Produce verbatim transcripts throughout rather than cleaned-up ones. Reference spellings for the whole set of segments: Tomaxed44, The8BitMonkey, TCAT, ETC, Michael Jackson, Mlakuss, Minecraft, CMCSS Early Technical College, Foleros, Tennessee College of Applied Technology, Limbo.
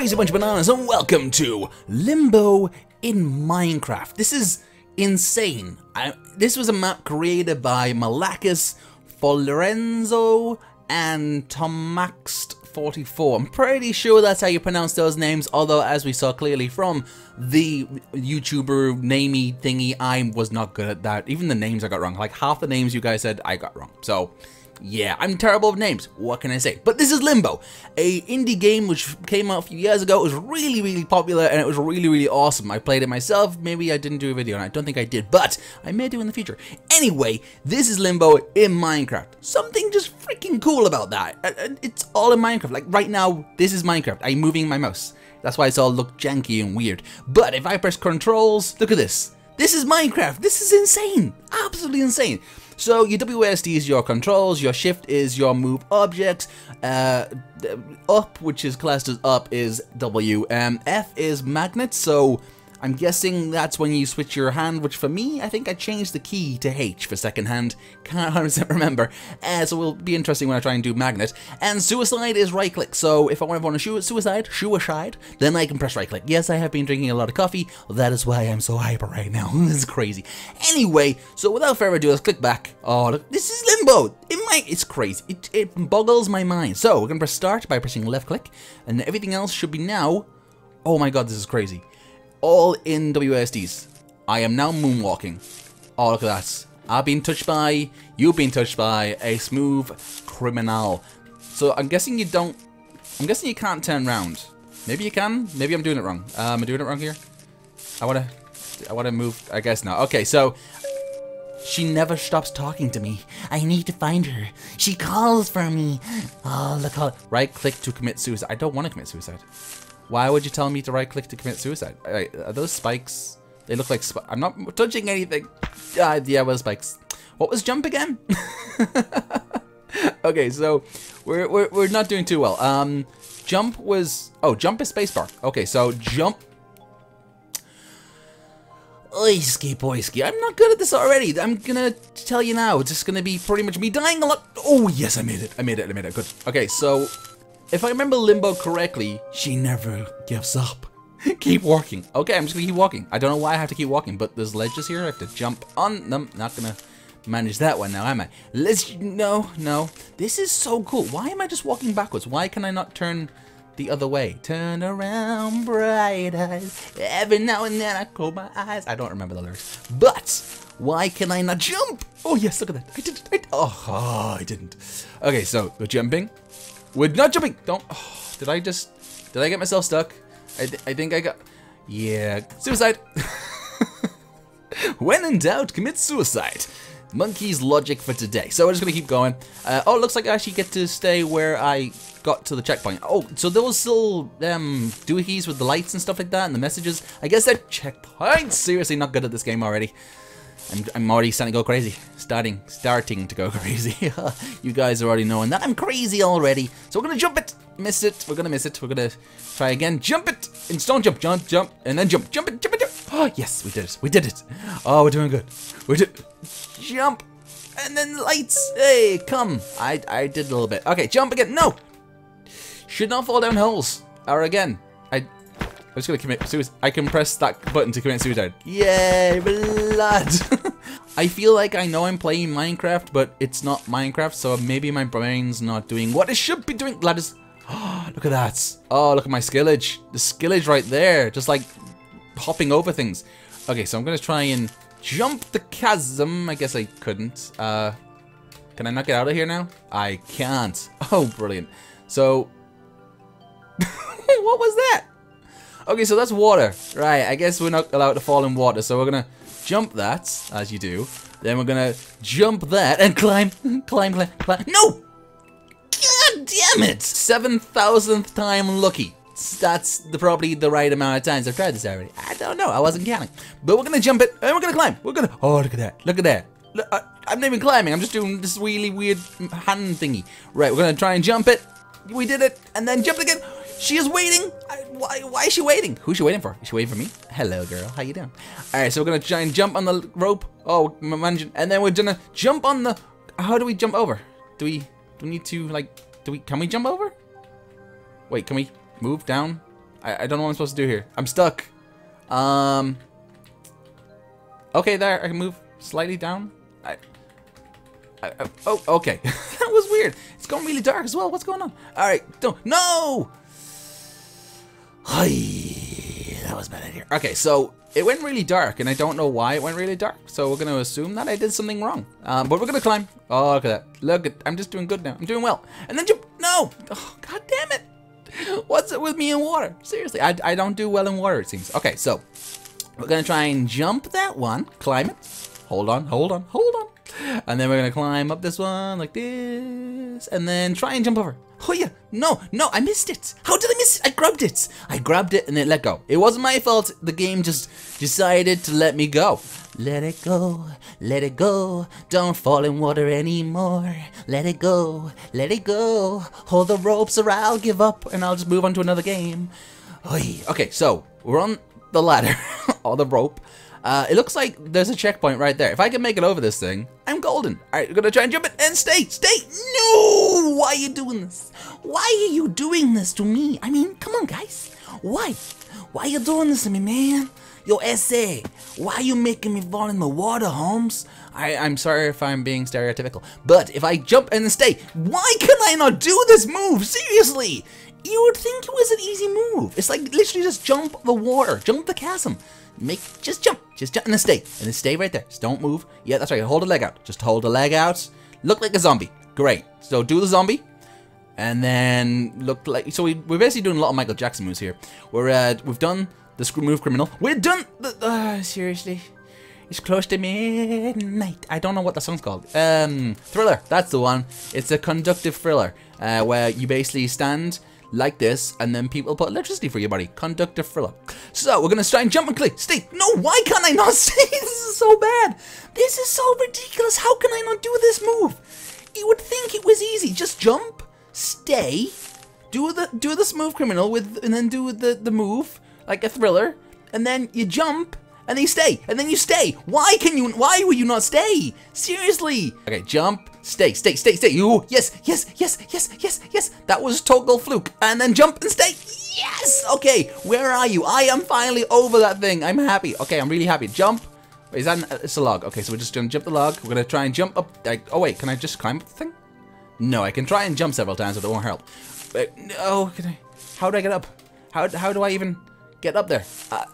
crazy bunch of bananas, and welcome to Limbo in Minecraft. This is insane. I, this was a map created by Mlakuss, Foleros, and Tomaxed forty-four. I'm pretty sure that's how you pronounce those names, although as we saw clearly from the YouTuber namey thingy, I was not good at that. Even the names I got wrong. Like half the names you guys said I got wrong. So yeah, I'm terrible with names. What can I say? But this is Limbo, a indie game which came out a few years ago. It was really, really popular, and it was really, really awesome. I played it myself. Maybe I didn't do a video, and I don't think I did, but I may do in the future. Anyway, this is Limbo in Minecraft. Something just freaking cool about that. It's all in Minecraft. Like, right now, this is Minecraft. I'm moving my mouse. That's why it's all look janky and weird. But if I press controls, look at this. This is Minecraft. This is insane. Absolutely insane. So your W A S D is your controls, your shift is your move objects, uh, up, which is classed as up, is W, um, F is magnet, so I'm guessing that's when you switch your hand, which for me, I think I changed the key to H for second hand, can't one hundred percent remember, uh, so it'll be interesting when I try and do magnet, and suicide is right click, so if I want to shoot suicide, suicide, then I can press right click. Yes, I have been drinking a lot of coffee, that is why I'm so hyper right now, this is crazy. Anyway, so without further ado, let's click back. Oh, look, this is Limbo, it might, it's crazy, it, it boggles my mind. So we're going to press start by pressing left click, and everything else should be now, oh my god, this is crazy. All in W A S Ds. I am now moonwalking. Oh, look at that. I've been touched by, you've been touched by a smooth criminal. So I'm guessing you don't, I'm guessing you can't turn round. Maybe you can, maybe I'm doing it wrong. Uh, am I doing it wrong here? I wanna, I wanna move, I guess not. Okay, so, she never stops talking to me. I need to find her. She calls for me. Oh, look how, right click to commit suicide. I don't wanna commit suicide. Why would you tell me to right-click to commit suicide? Right, are those spikes? They look like spikes. I'm not touching anything. Uh, yeah, well, spikes. What was jump again? Okay, so we're, we're we're not doing too well. Um, jump was oh, jump is spacebar. Okay, so jump. Oiski boiski. I'm not good at this already. I'm gonna tell you now. It's just gonna be pretty much me dying a lot. Oh yes, I made it. I made it. I made it. Good. Okay, so. If I remember Limbo correctly, she never gives up. Keep walking. Okay, I'm just gonna keep walking. I don't know why I have to keep walking, but there's ledges here. I have to jump on them. Not gonna manage that one now, am I? Let's, no, no. This is so cool. Why am I just walking backwards? Why can I not turn the other way? Turn around, bright eyes. Every now and then I close my eyes. I don't remember the lyrics. But why can I not jump? Oh yes, look at that. I didn't, I, oh, oh, I didn't. Okay, so we're jumping. We're not jumping! Don't, oh, did I just, did I get myself stuck? I, th I think I got, yeah, suicide. When in doubt, commit suicide. Monkey's logic for today. So we're just gonna keep going. Uh, oh, it looks like I actually get to stay where I got to the checkpoint. Oh, so there was still um, doohickeys with the lights and stuff like that and the messages. I guess they're checkpoints. Seriously, not good at this game already. I'm, I'm already starting to go crazy. Starting, starting to go crazy. You guys are already knowing that I'm crazy already. So we're gonna jump it, miss it. We're gonna miss it. We're gonna try again. Jump it, and don't jump, jump, jump, and then jump, jump it, jump it, jump. Oh yes, we did it. We did it. Oh, we're doing good. We did. Jump, and then lights. Hey, come. I, I did a little bit. Okay, jump again. No. Should not fall down holes. Or again. I. I'm just gonna commit suicide. I can press that button to commit suicide. Yay, blood! I feel like I know I'm playing Minecraft, but it's not Minecraft, so maybe my brain's not doing what it should be doing. Ladders. Oh, look at that. Oh, look at my skillage. The skillage right there, just like hopping over things. Okay, so I'm gonna try and jump the chasm. I guess I couldn't. Uh, can I not get out of here now? I can't. Oh, brilliant. So, what was that? Okay, so that's water. Right, I guess we're not allowed to fall in water, so we're gonna jump that, as you do. Then we're gonna jump that and climb, climb, climb, climb. No! God damn it! seven thousandth time lucky. That's the, probably the right amount of times I've tried this already. I don't know, I wasn't counting. But we're gonna jump it, and we're gonna climb. We're gonna, oh, look at that, look at that. Look, I, I'm not even climbing, I'm just doing this really weird hand thingy. Right, we're gonna try and jump it. We did it, and then jump again. She is waiting. I, why, why is she waiting? Who's she waiting for? Is she waiting for me? Hello, girl. How you doing? All right, so we're gonna try and jump on the rope. Oh, managing, and then we're gonna jump on the. How do we jump over? Do we? Do we need to like? Do we? Can we jump over? Wait, can we move down? I, I don't know what I'm supposed to do here. I'm stuck. Um. Okay, there. I can move slightly down. I. I, I oh, okay. That was weird. It's going really dark as well. What's going on? All right. Don't. No. Hi. That was a bad idea. Okay, so it went really dark, and I don't know why it went really dark. So we're gonna assume that I did something wrong. Um, but we're gonna climb. Oh, look at that. Look at. I'm just doing good now. I'm doing well. And then jump. No. Oh, God damn it. What's it with me in water? Seriously, I, I don't do well in water, it seems. Okay, so we're gonna try and jump that one, climb it, hold on, hold on, hold on, and then we're gonna climb up this one like this, and then try and jump over. Oh yeah, no, no, I missed it. How did I miss it? I grabbed it. I grabbed it and it let go. It wasn't my fault. The game just decided to let me go. Let it go, let it go, don't fall in water anymore. Let it go, let it go, hold the ropes or I'll give up and I'll just move on to another game. Oy. Okay, so we're on the ladder, or the rope. Uh, it looks like there's a checkpoint right there. If I can make it over this thing, I'm golden. Alright, we're gonna try and jump it and stay, stay! No! Why are you doing this? Why are you doing this to me? I mean, come on guys, why? Why are you doing this to me, man? Yo, S A, why are you making me fall in the water, Holmes? I, I'm sorry if I'm being stereotypical, but if I jump and stay, why can I not do this move? Seriously, you would think it was an easy move. It's like literally just jump the water, jump the chasm, make just jump, just jump and stay, and then stay right there. Just don't move. Yeah, that's right. Hold a leg out. Just hold a leg out. Look like a zombie. Great. So do the zombie. And then look like, so we, we're basically doing a lot of Michael Jackson moves here. We're, uh, we've done the screw move criminal. We're done, uh, seriously. It's close to midnight. I don't know what the song's called. Um, Thriller, that's the one. It's a conductive thriller, uh, where you basically stand like this and then people put electricity for your body. Conductive thriller. So we're gonna try and jump and click, stay. No, why can't I not stay? This is so bad. This is so ridiculous. How can I not do this move? You would think it was easy, just jump. Stay, do the do the smooth criminal with, and then do the the move like a thriller, and then you jump and then you stay and then you stay. Why can you? Why will you not stay? Seriously. Okay, jump, stay, stay, stay, stay. You yes, yes, yes, yes, yes, yes. That was total fluke. And then jump and stay. Yes. Okay, where are you? I am finally over that thing. I'm happy. Okay, I'm really happy. Jump. Is that? An, it's a log. Okay, so we're just gonna jump the log. We're gonna try and jump up. Like, oh wait, can I just climb up the thing? No, I can try and jump several times, but it won't help. But, oh, can I, how do I get up? How how do I even get up there? Uh,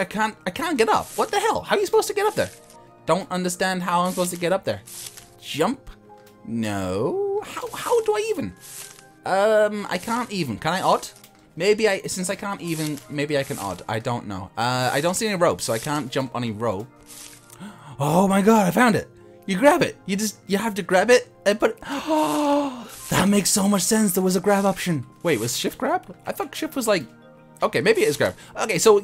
I can't I can't get up. What the hell? How are you supposed to get up there? Don't understand how I'm supposed to get up there. Jump? No. How how do I even? Um, I can't even. Can I odd? Maybe I since I can't even. Maybe I can odd. I don't know. Uh, I don't see any rope, so I can't jump on any rope. Oh my god! I found it. You grab it. You just you have to grab it and put. It. Oh, that makes so much sense. There was a grab option. Wait, was shift grab? I thought shift was like. Okay, maybe it is grab. Okay, so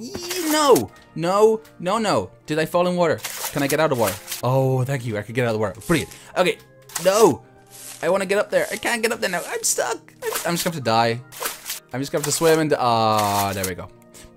no, no, no, no. Did I fall in water? Can I get out of water? Oh, thank you. I could get out of the water. Brilliant. Okay, no. I want to get up there. I can't get up there now. I'm stuck. I'm just going to die. I'm just going to swim and ah, oh, there we go.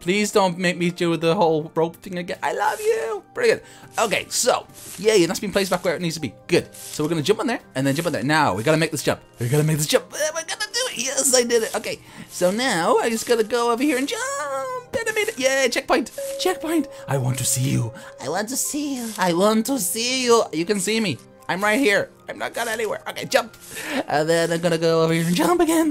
Please don't make me do the whole rope thing again. I love you. Pretty good. Okay, so, yay, that's been placed back where it needs to be. Good. So we're going to jump on there and then jump on there. Now, we got to make this jump. We got to make this jump. We're going to do it. Yes, I did it. Okay, so now I just got to go over here and jump. And I made it. Yay, checkpoint. Checkpoint. I want to see you. I want to see you. I want to see you. You can see me. I'm right here. I'm not going anywhere. Okay, jump. And then I'm going to go over here and jump again.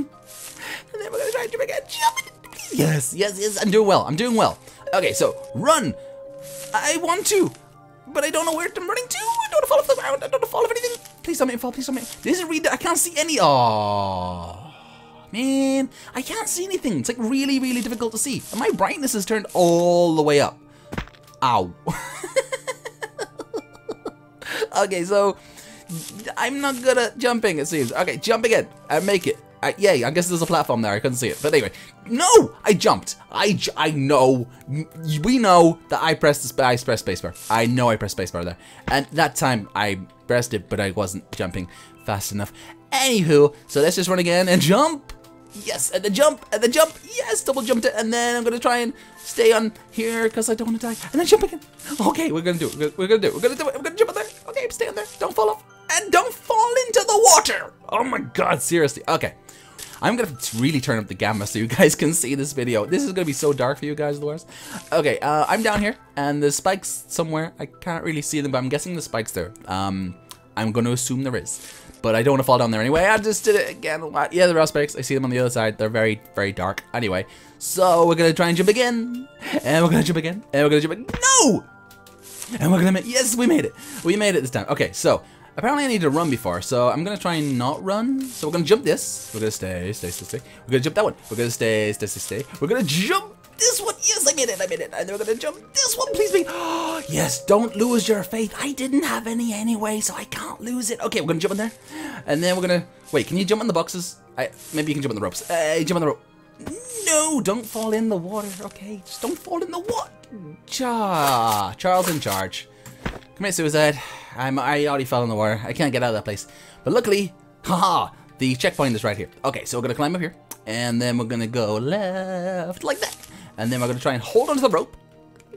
And then we're going to try and jump again. Jump again. Yes, yes, yes, I'm doing well, I'm doing well. Okay, so, run. I want to, but I don't know where I'm running to. I don't want to fall off the ground, I don't want to fall off anything. Please don't make me fall, please don't make me. This is really, I can't see any, oh man. I can't see anything, it's like really, really difficult to see. And my brightness is turned all the way up. Ow. Okay, so, I'm not good at jumping, it seems. Okay, jump again, I make it. Uh, yay, I guess there's a platform there, I couldn't see it. But anyway, no, I jumped. I, j I know, we know that I pressed the sp I pressed spacebar. I know I pressed spacebar there. And that time I pressed it, but I wasn't jumping fast enough. Anywho, so let's just run again and jump. Yes, and the jump, and the jump. Yes, double jumped it. And then I'm going to try and stay on here because I don't want to die. And then jump again. Okay, we're going to do it. We're going to do it. We're going to do it. We're going to jump on there. Okay, stay on there. Don't fall off. And don't fall into the water. Oh my god, seriously. Okay. I'm gonna really turn up the gamma so you guys can see this video. This is gonna be so dark for you guys, the worst. Okay, uh, I'm down here, and the spikes somewhere. I can't really see them, but I'm guessing the spikes there. Um, I'm gonna assume there is, but I don't wanna fall down there anyway. I just did it again. Yeah, there are spikes. I see them on the other side. They're very, very dark. Anyway, so we're gonna try and jump again, and we're gonna jump again, and we're gonna jump again. No! And we're gonna make, yes, we made it. We made it this time. Okay, so apparently I need to run before, so I'm gonna try and not run. So we're gonna jump this. We're gonna stay, stay, stay, stay. We're gonna jump that one. We're gonna stay, stay, stay, stay. We're gonna jump this one. Yes, I made it, I made it. And then we're gonna jump this one, please be. Oh, yes, don't lose your faith. I didn't have any anyway, so I can't lose it. Okay, we're gonna jump in there. And then we're gonna, wait, can you jump on the boxes? I, maybe you can jump on the ropes. Uh, jump on the rope. No, don't fall in the water, okay? Just don't fall in the water. Cha, Charles in charge. Commit suicide. I'm, I already fell in the water. I can't get out of that place. But luckily, haha, the checkpoint is right here. Okay, so we're gonna climb up here, and then we're gonna go left like that, and then we're gonna try and hold onto the rope.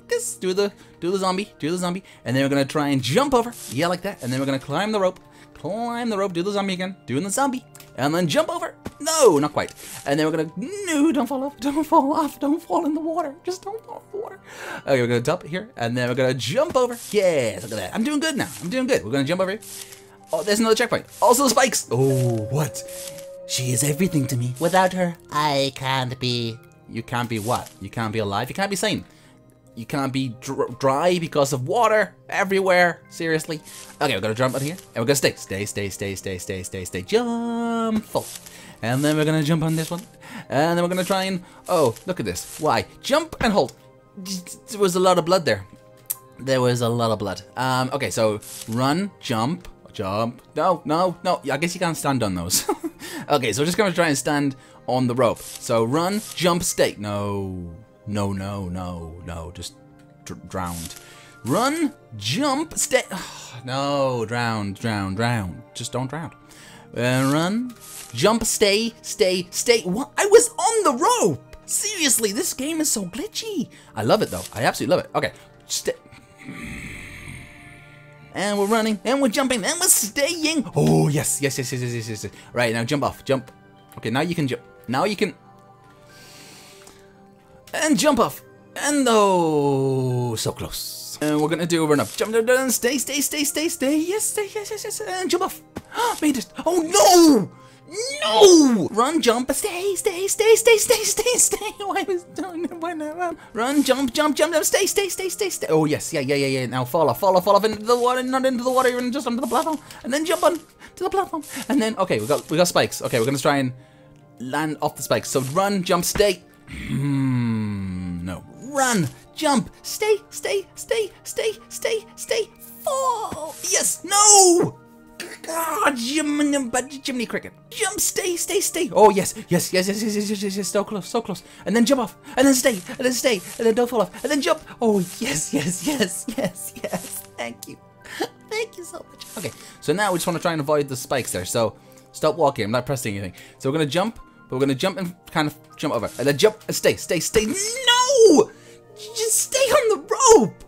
Yes, do the do the zombie, do the zombie, and then we're gonna try and jump over. Yeah, like that, and then we're gonna climb the rope, climb the rope, do the zombie again, doing the zombie, and then jump over. No, not quite. And then we're gonna, no, don't fall off, don't fall off, don't fall in the water, just don't fall in the water. Okay, we're gonna dump here, and then we're gonna jump over. Yes, look at that. I'm doing good now, I'm doing good. We're gonna jump over here. Oh, there's another checkpoint. Also the spikes. Oh, what? She is everything to me. Without her, I can't be. You can't be what? You can't be alive, you can't be sane. You can't be dr dry because of water everywhere. Seriously. Okay, we're gonna jump out here, and we're gonna stay, stay, stay, stay, stay, stay, stay, stay, jump full. And then we're gonna jump on this one, and then we're gonna try and, oh, look at this. Why? Jump and hold. There was a lot of blood there. There was a lot of blood. Um, okay, so run, jump, jump. No, no, no. I guess you can't stand on those. Okay, so we're just gonna try and stand on the rope. So run, jump, stay. No, no, no, no, no. Just dr drowned. Run, jump, stay. Oh, no, drown, drown, drown. Just don't drown. Uh, run, jump, stay, stay, stay. What? I was on the rope. Seriously, this game is so glitchy. I love it though. I absolutely love it. Okay, stay. And we're running, and we're jumping, and we're staying. Oh yes, yes, yes, yes, yes, yes, yes. Right now, jump off, jump. Okay, now you can jump. Now you can. And jump off. And oh, so close. And we're gonna do over and up. Jump, jump, jump, stay, stay, stay, stay, stay. Yes, stay, yes, yes, yes, and jump off. Made it. Oh no! No! Run, jump, stay, stay, stay, stay, stay, stay, stay. Oh, I was doing it when I ran. Run, jump, jump, jump, jump, stay, stay, stay, stay, stay. Oh yes, yeah, yeah, yeah, yeah. Now fall off, fall off, fall off into the water, not into the water, you're just onto the platform, and then jump on to the platform, and then okay, we got we got spikes. Okay, we're gonna try and land off the spikes. So run, jump, stay. Hmm. No. Run, jump, stay, stay, stay, stay, stay, stay, fall. Yes, no. God, Jiminy Cricket. Jump, stay, stay, stay. Oh, yes, yes, yes, yes, yes, yes, yes, yes, yes, so close, so close. And then jump off, and then stay, and then stay, and then don't fall off, and then jump. Oh, yes, yes, yes, yes, yes. Thank you. Thank you so much. Okay, so now we just want to try and avoid the spikes there. So stop walking. I'm not pressing anything. So we're going to jump, but we're going to jump and kind of jump over. And then jump and stay, stay, stay. No! Just stay on the rope.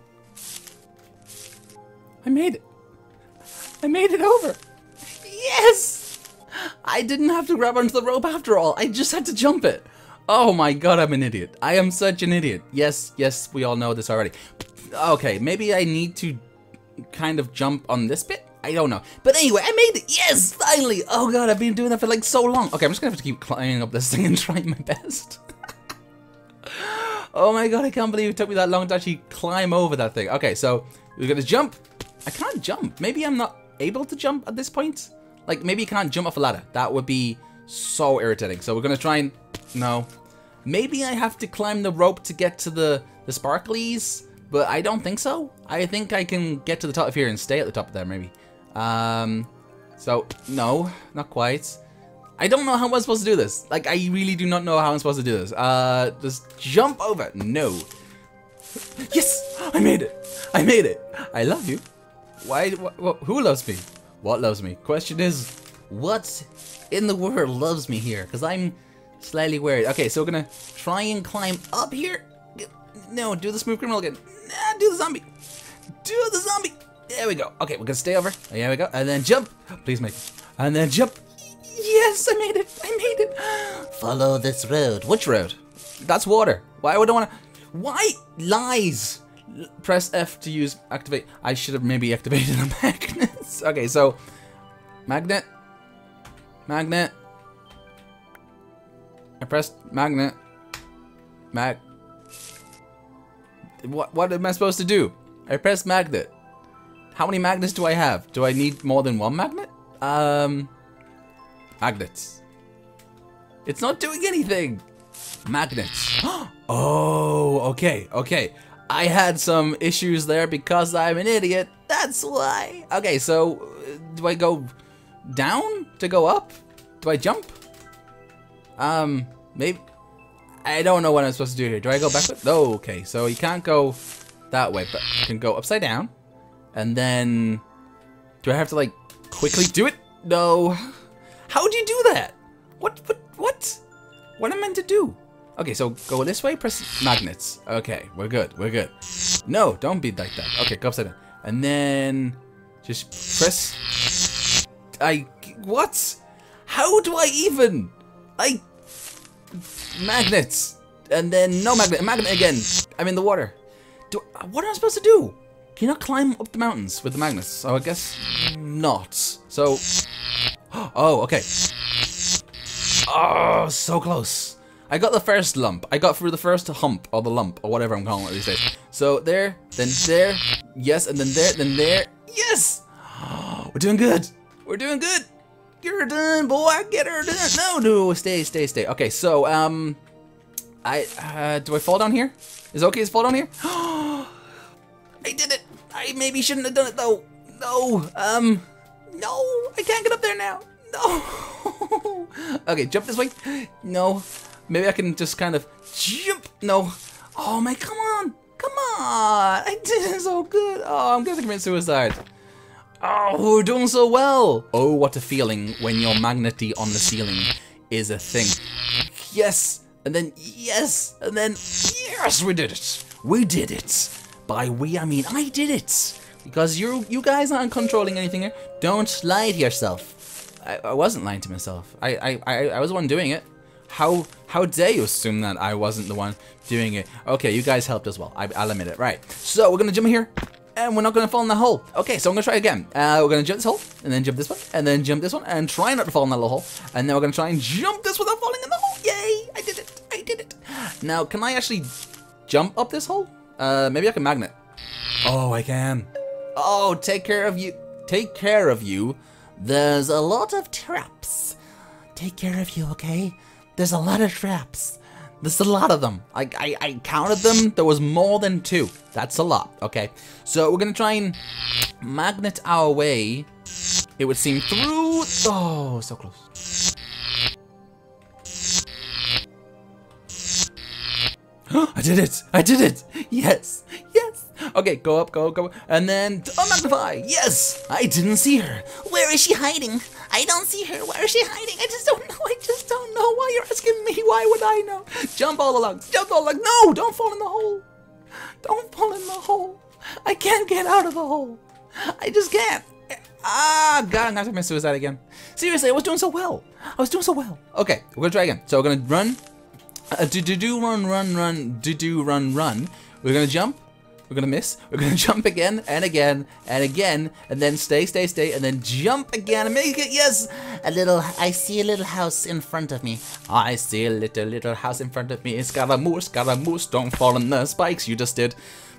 I made it. I made it over. Yes! I didn't have to grab onto the rope after all. I just had to jump it. Oh my god, I'm an idiot. I am such an idiot. Yes, yes, we all know this already. Okay, maybe I need to kind of jump on this bit? I don't know. But anyway, I made it. Yes, finally. Oh god, I've been doing that for like so long. Okay, I'm just gonna have to keep climbing up this thing and trying my best. Oh my god, I can't believe it took me that long to actually climb over that thing. Okay, so we're gonna jump. I can't jump. Maybe I'm not able to jump at this point. Like maybe you can't jump off a ladder. That would be so irritating. So we're gonna try and no. Maybe I have to climb the rope to get to the the sparklies, but I don't think so. I think I can get to the top of here and stay at the top of there maybe. Um, so no, not quite. I don't know how I'm supposed to do this. Like I really do not know how I'm supposed to do this. Uh, just jump over. No. Yes, I made it. I made it. I love you. Why? Wh wh who loves me? What loves me? Question is, what in the world loves me here? Because I'm slightly worried. Okay, so we're gonna try and climb up here. No, do the smooth criminal again. Nah, do the zombie. Do the zombie. There we go. Okay, we're gonna stay over. There we go. And then jump. Please make it. And then jump. Yes, I made it. I made it. Follow this road. Which road? That's water. Why would I want to? Why lies? L press F to use activate. I should have maybe activated a magnet. Okay, so magnet, magnet. I pressed magnet. Mag. What? What am I supposed to do? I pressed magnet. How many magnets do I have? Do I need more than one magnet? Um, magnets. It's not doing anything. Magnets. Oh, okay, okay. I had some issues there because I'm an idiot. That's why. Okay, so do I go down to go up? Do I jump? Um, maybe. I don't know what I'm supposed to do here. Do I go backwards? No, okay. So you can't go that way, but you can go upside down. And then, do I have to like quickly do it? No. How do you do that? What, what, what? What am I meant to do? Okay, so go this way, press magnets. Okay, we're good, we're good. No, don't be like that. Okay, go upside down. And then, just press, I, what? How do I even? I, magnets. And then no magnet, magnet again. I'm in the water. Do, what am I supposed to do? Can you not climb up the mountains with the magnets? So I guess not. So, oh, okay. Oh, so close. I got the first lump. I got through the first hump or the lump or whatever I'm calling it these days. So there, then there, yes, and then there, then there, yes. Oh, we're doing good. We're doing good. Get her done, boy. Get her done. No, no, stay, stay, stay. Okay, so um, I uh, do I fall down here? Is it okay to fall down here? I did it! I maybe shouldn't have done it though. No, um, no, I can't get up there now. No. Okay, jump this way. No, maybe I can just kind of jump. No. Oh my, come on, come on! I did it so good. Oh, I'm gonna commit suicide. Oh, we're doing so well. Oh, what a feeling when your magnety on the ceiling is a thing. Yes, and then yes, and then yes, we did it. We did it. By we, I mean I did it! Because you you guys aren't controlling anything here. Don't lie to yourself. I, I wasn't lying to myself. I, I I I was the one doing it. How how dare you assume that I wasn't the one doing it? Okay, you guys helped as well. I, I'll admit it. Right. So we're gonna jump here, and we're not gonna fall in the hole. Okay, so I'm gonna try again. Uh, we're gonna jump this hole, and then jump this one, and then jump this one, and try not to fall in that little hole. And then we're gonna try and jump this without falling in the hole. Yay! I did it! I did it! Now, can I actually jump up this hole? Uh, maybe I can magnet. Oh, I can. Oh, take care of you. Take care of you. There's a lot of traps. Take care of you, okay? There's a lot of traps. There's a lot of them. I, I, I counted them. There was more than two. That's a lot, okay? So we're gonna try and magnet our way. It would seem through. Oh, so close. I did it! I did it! Yes! Yes! Okay, go up, go, go, and then oh, magnify! Yes! I didn't see her! Where is she hiding? I don't see her! Where is she hiding? I just don't know! I just don't know! Why you're asking me? Why would I know? Jump all along! Jump all along! No! Don't fall in the hole! Don't fall in the hole! I can't get out of the hole! I just can't! Ah, God, I'm gonna have to commit suicide again. Seriously, I was doing so well! I was doing so well! Okay, we're gonna try again. So we're gonna run. Uh, do do do run run run do do run run. We're gonna jump. We're gonna miss. We're gonna jump again and again and again and then stay stay stay and then jump again and make it. Yes. A little. I see a little house in front of me. I see a little little house in front of me. Scaramouche, Scaramouche, don't fall on the spikes you just did.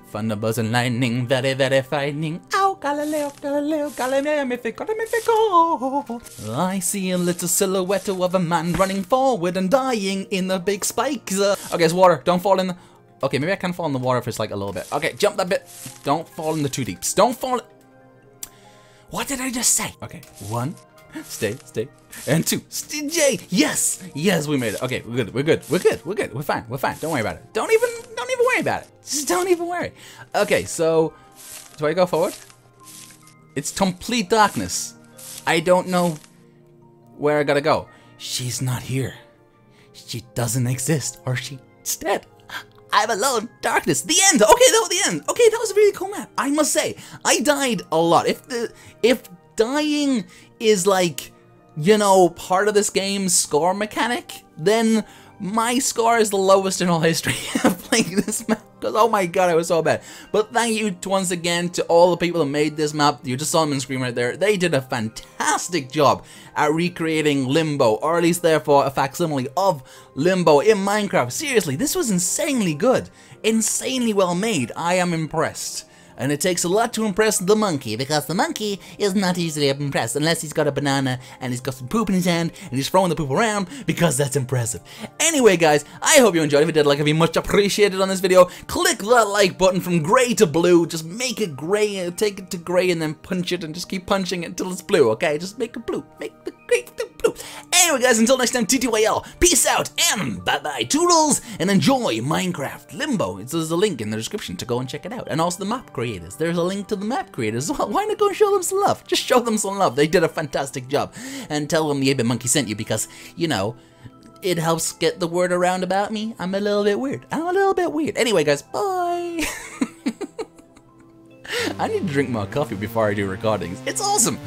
Thunderbolts and lightning, very very frightening. Ow, Galileo, Galileo, Galileo, Mythico, Mythico. I see a little silhouette of a man running forward and dying in the big spikes. Uh, okay, it's water. Don't fall in the... Okay, maybe I can fall in the water if it's like a little bit. Okay, jump that bit. Don't fall in the two deeps. Don't fall... What did I just say? Okay, one, stay, stay, and two, stay. Yes, yes, we made it. Okay, we're good, we're good, we're good, we're good, we're fine, we're fine. Don't worry about it. Don't even... Don't even worry about it. Just don't even worry. Okay, so do I go forward? It's complete darkness. I don't know where I gotta go. She's not here. She doesn't exist, or she's dead. I'm alone. Darkness. The end. Okay, that was the end. Okay, that was a really cool map. I must say, I died a lot. If the if dying is like you know, part of this game's score mechanic, then my score is the lowest in all history of playing this map, because oh my god, it was so bad. But thank you once again to all the people that made this map. You just saw them on the screen right there. They did a fantastic job at recreating Limbo, or at least therefore a facsimile of Limbo in Minecraft. Seriously, this was insanely good, insanely well made. I am impressed. And it takes a lot to impress the monkey, because the monkey is not easily impressed unless he's got a banana and he's got some poop in his hand and he's throwing the poop around, because that's impressive. Anyway guys, I hope you enjoyed. If you did, like, it'd be much appreciated on this video. Click that like button from grey to blue. Just make it grey, take it to grey and then punch it and just keep punching it until it's blue, okay? Just make it blue. Make the grey blue. Anyway guys, until next time, T T Y L, peace out and bye-bye toodles, and enjoy Minecraft Limbo. There's a link in the description to go and check it out, and also the map creators. There's a link to the map creators as well. Why not go and show them some love? Just show them some love. They did a fantastic job, and tell them the eight bit monkey sent you, because, you know, it helps get the word around about me. I'm a little bit weird. I'm a little bit weird. Anyway guys, bye. I need to drink more coffee before I do recordings. It's awesome.